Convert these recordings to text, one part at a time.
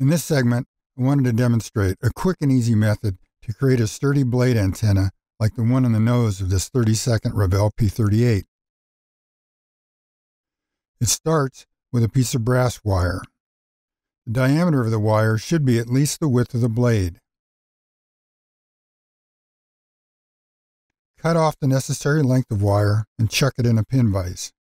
In this segment, I wanted to demonstrate a quick and easy method to create a sturdy blade antenna like the one on the nose of this 30-second Revell P-38. It starts with a piece of brass wire. The diameter of the wire should be at least the width of the blade. Cut off the necessary length of wire and chuck it in a pin vise.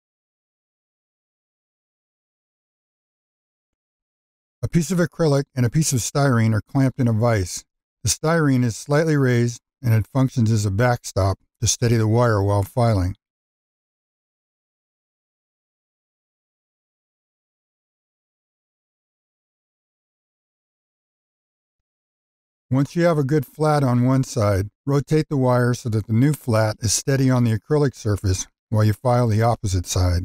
A piece of acrylic and a piece of styrene are clamped in a vise. The styrene is slightly raised and it functions as a backstop to steady the wire while filing. Once you have a good flat on one side, rotate the wire so that the new flat is steady on the acrylic surface while you file the opposite side.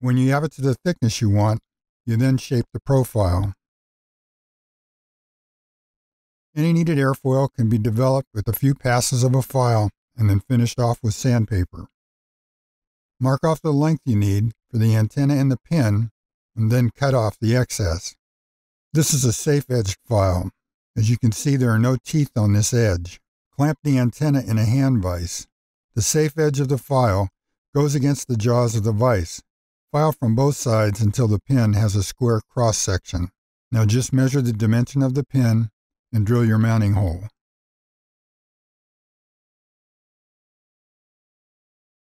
When you have it to the thickness you want, you then shape the profile. Any needed airfoil can be developed with a few passes of a file and then finished off with sandpaper. Mark off the length you need for the antenna and the pin, and then cut off the excess. This is a safe-edged file. As you can see, there are no teeth on this edge. Clamp the antenna in a hand vise. The safe edge of the file goes against the jaws of the vise. File from both sides until the pin has a square cross section. Now just measure the dimension of the pin and drill your mounting hole.